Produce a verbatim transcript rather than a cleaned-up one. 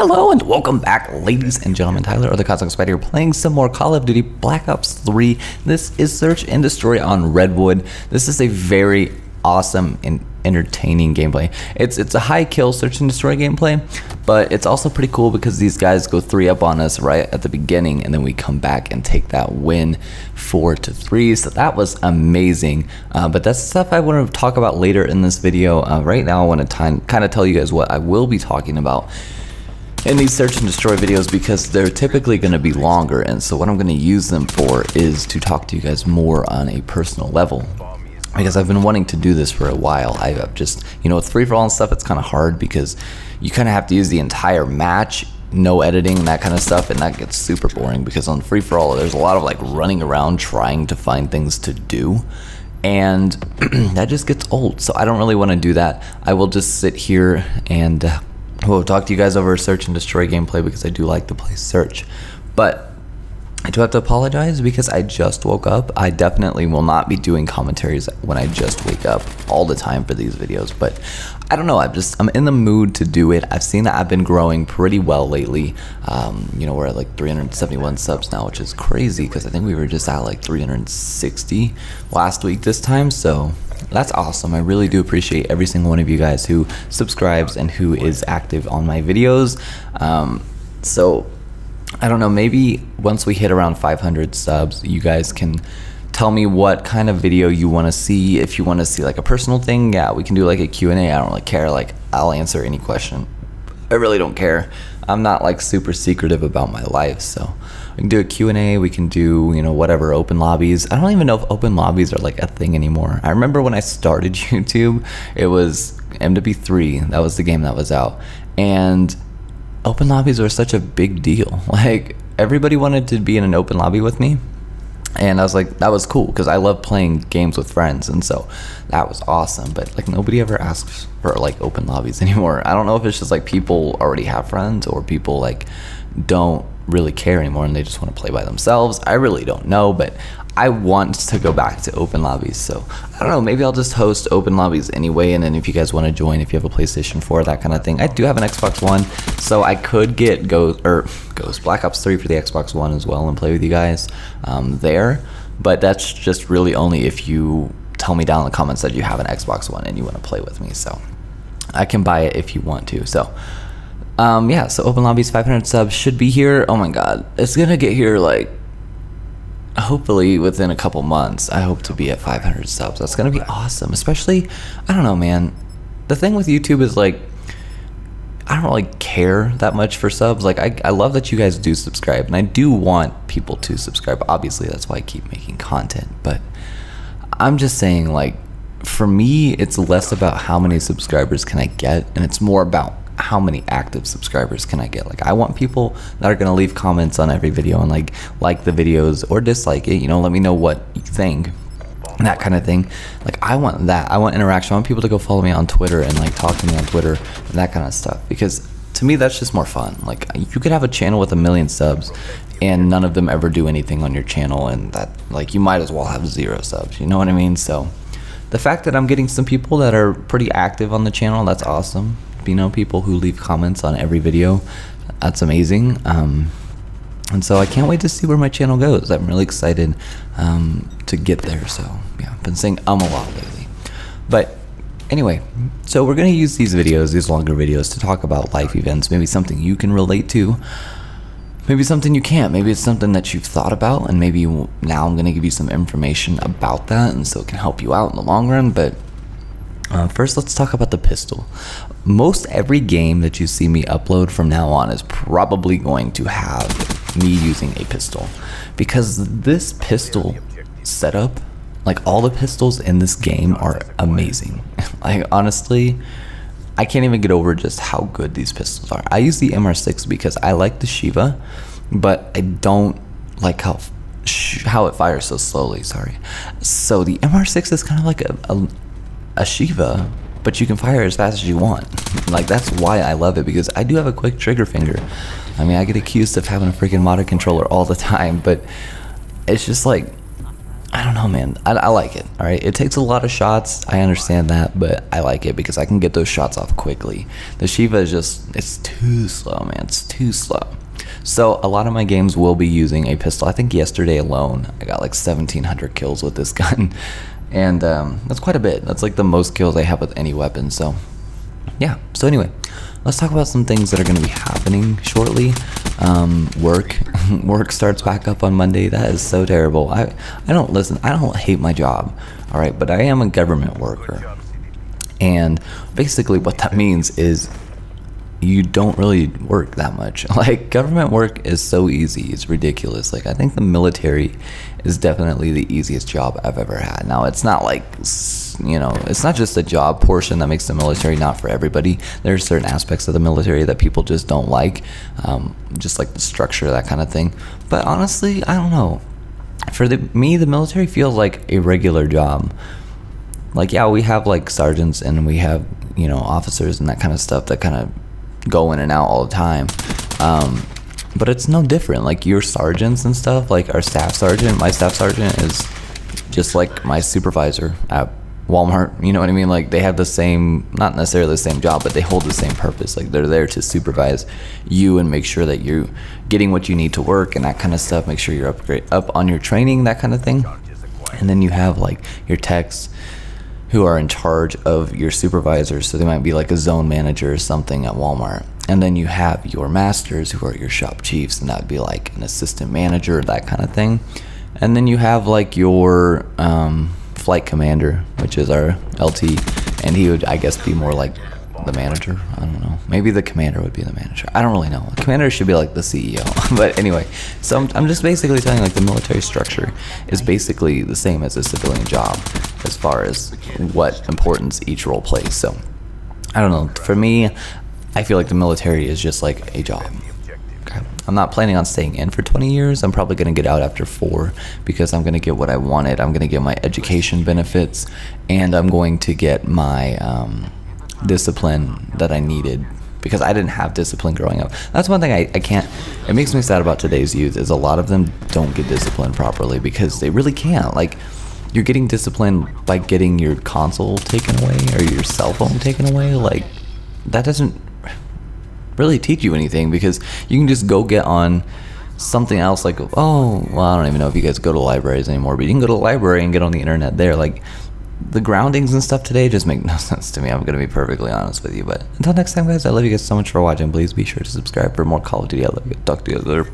Hello and welcome back, ladies and gentlemen. Tyler or the Cosmic Spider playing some more Call of Duty Black Ops three. This is Search and Destroy on Redwood. This is a very awesome and entertaining gameplay. It's it's a high kill search and destroy gameplay, but it's also pretty cool because these guys go three up on us right at the beginning, and then we come back and take that win four to three. So that was amazing. Uh, but that's stuff I want to talk about later in this video. Uh, right now, I want to kind of tell you guys what I will be talking about in these search and destroy videos, because they're typically going to be longer, and so what I'm going to use them for is to talk to you guys more on a personal level, because I've been wanting to do this for a while. I've just, you know, with free-for-all and stuff, it's kind of hard because you kind of have to use the entire match, no editing, that kind of stuff, and that gets super boring, because on free-for-all there's a lot of like running around trying to find things to do, and that just gets old. So I don't really want to do that. I will just sit here and uh, we'll talk to you guys over search and destroy gameplay, because I do like to play search. But I do have to apologize because I just woke up. I definitely will not be doing commentaries when I just wake up all the time for these videos, but I don't know, I'm just, I'm in the mood to do it. I've seen that I've been growing pretty well lately. Um, you know, we're at like three hundred seventy-one subs now, which is crazy because I think we were just at like three hundred sixty last week this time, so that's awesome. I really do appreciate every single one of you guys who subscribes and who is active on my videos. Um, so I don't know, maybe once we hit around five hundred subs, you guys can tell me what kind of video you want to see. If you want to see like a personal thing, yeah, we can do like a Q and A. I don't really care. Like, I'll answer any question. I really don't care. I'm not like super secretive about my life, so we can do a Q and A, we can do, you know, whatever, open lobbies. I don't even know if open lobbies are like a thing anymore. I remember when I started YouTube, it was M W three. That was the game that was out, and open lobbies were such a big deal. Like, everybody wanted to be in an open lobby with me, and I was like, that was cool because I love playing games with friends, and so that was awesome. But like, nobody ever asks for like open lobbies anymore. I don't know if it's just like people already have friends, or people like don't really care anymore and they just want to play by themselves. I really don't know, but I want to go back to open lobbies. So I don't know, maybe I'll just host open lobbies anyway, and then if you guys want to join, if you have a PlayStation four, that kind of thing. I do have an Xbox One, so I could get Ghost, or Ghost Black Ops three for the Xbox One as well and play with you guys um, there, but that's just really only if you tell me down in the comments that you have an Xbox One and you want to play with me, so I can buy it if you want to. So um, yeah, so open lobbies, five hundred subs should be here. Oh my god, it's gonna get here like hopefully within a couple months. I hope to be at five hundred subs. That's gonna be awesome, especially, I don't know, man, the thing with YouTube is like, I don't really care that much for subs. Like, I, I love that you guys do subscribe, and I do want people to subscribe, obviously, that's why I keep making content, but I'm just saying, like, for me, it's less about how many subscribers can I get, and it's more about how many active subscribers can I get. Like, I want people that are gonna leave comments on every video and like like the videos or dislike it, you know, let me know what you think, that kind of thing. Like, I want that. I want interaction. I want people to go follow me on Twitter and like talk to me on Twitter and that kind of stuff, because to me that's just more fun. Like, you could have a channel with a million subs and none of them ever do anything on your channel, and that, like, you might as well have zero subs, you know what I mean? So the fact that I'm getting some people that are pretty active on the channel, that's awesome. You know, people who leave comments on every video, that's amazing. Um, and so I can't wait to see where my channel goes. I'm really excited um, to get there. So yeah, I've been saying um a lot lately, but anyway, so we're going to use these videos, these longer videos, to talk about life events, maybe something you can relate to, maybe something you can't, maybe it's something that you've thought about, and maybe now I'm going to give you some information about that, and so it can help you out in the long run. But Uh, first, let's talk about the pistol. Most every game that you see me upload from now on is probably going to have me using a pistol, because this pistol setup, like, all the pistols in this game are amazing. Like, honestly, I can't even get over just how good these pistols are. I use the M R six because I like the Shiva, but I don't like how how it fires so slowly. Sorry. So the M R six is kind of like a, a a Shiva, but you can fire as fast as you want. Like, that's why I love it, because I do have a quick trigger finger. I mean, I get accused of having a freaking motor controller all the time, but it's just like, I don't know, man. I, I like it. All right. It takes a lot of shots. I understand that, but I like it because I can get those shots off quickly. The Shiva is just, it's too slow, man. It's too slow. So a lot of my games will be using a pistol. I think yesterday alone, I got like seventeen hundred kills with this gun. And um, that's quite a bit. That's like the most kills I have with any weapon. So yeah. So anyway, let's talk about some things that are going to be happening shortly. Um, work, work starts back up on Monday. That is so terrible. I, I don't listen. I don't hate my job. All right. But I am a government worker. And basically what that means is you don't really work that much. Like, government work is so easy. It's ridiculous. Like, I think the military is definitely the easiest job I've ever had. Now, it's not like, you know, it's not just the job portion that makes the military not for everybody. There are certain aspects of the military that people just don't like, um, just like the structure, that kind of thing. But honestly, I don't know. For the, me, the military feels like a regular job. Like, yeah, we have, like, sergeants and we have, you know, officers and that kind of stuff that kind of go in and out all the time, um, but it's no different. Like, your sergeants and stuff, like our staff sergeant, my staff sergeant is just like my supervisor at Walmart, you know what I mean? Like, they have the same, not necessarily the same job, but they hold the same purpose. Like, they're there to supervise you and make sure that you're getting what you need to work and that kind of stuff, make sure you're upgrade up on your training, that kind of thing. And then you have like your techs who are in charge of your supervisors, so they might be like a zone manager or something at Walmart. And then you have your masters, who are your shop chiefs, and that'd be like an assistant manager, that kind of thing. And then you have like your um, flight commander, which is our L T, and he would, I guess, be more like the manager. I don't know. Maybe the commander would be the manager. I don't really know. The commander should be like the C E O. But anyway, so I'm, I'm just basically telling you, like, the military structure is basically the same as a civilian job as far as what importance each role plays. So I don't know. For me, I feel like the military is just like a job. Okay. I'm not planning on staying in for twenty years. I'm probably going to get out after four because I'm going to get what I wanted. I'm going to get my education benefits, and I'm going to get my um, discipline that I needed, because I didn't have discipline growing up. That's one thing I, I can't, it makes me sad about today's youth, is a lot of them don't get disciplined properly because they really can't. Like, you're getting disciplined by getting your console taken away or your cell phone taken away. Like, that doesn't really teach you anything, because you can just go get on something else. Like, oh, well, I don't even know if you guys go to libraries anymore, but you can go to the library and get on the internet there. Like, the groundings and stuff today just make no sense to me. I'm going to be perfectly honest with you. But until next time, guys, I love you guys so much for watching. Please be sure to subscribe for more Call of Duty. I love you. Talk to you later.